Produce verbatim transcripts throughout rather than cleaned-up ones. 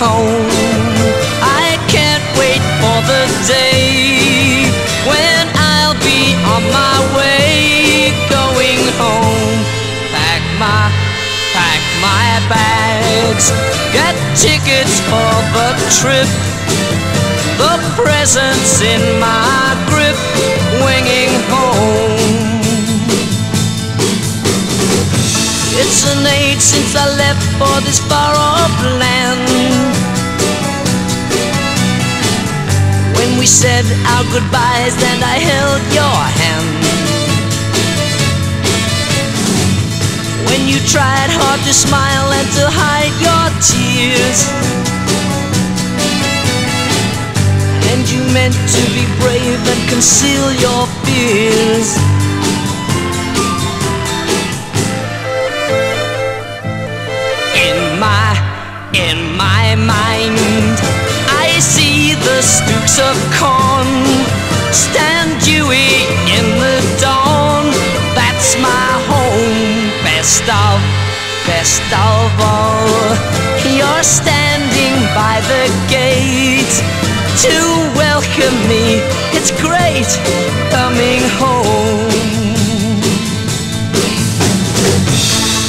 home. I can't wait for the day when I'll be on my way, going home. Pack my, pack my bags, get tickets for the trip. The presents in my grip, winging home. It's an age since I left for this far-off land, when we said our goodbyes and I held your hand, when you tried hard to smile and to hide your tears, and you meant to be brave and conceal your fears. In my mind, I see the stooks of corn stand dewy in the dawn. That's my home, best of, best of all. You're standing by the gate to welcome me. It's great coming home.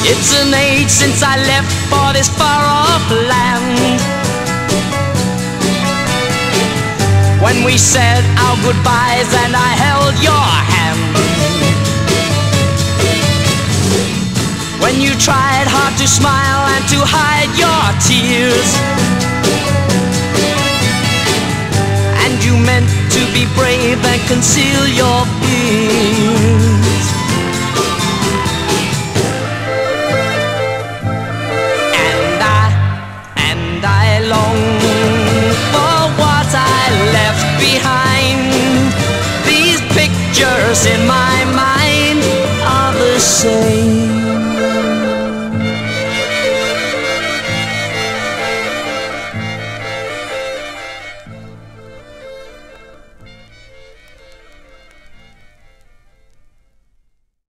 It's an age since I left for this far-off land, when we said our goodbyes and I held your hand, when you tried hard to smile and to hide your tears, and you meant to be brave and conceal your fears.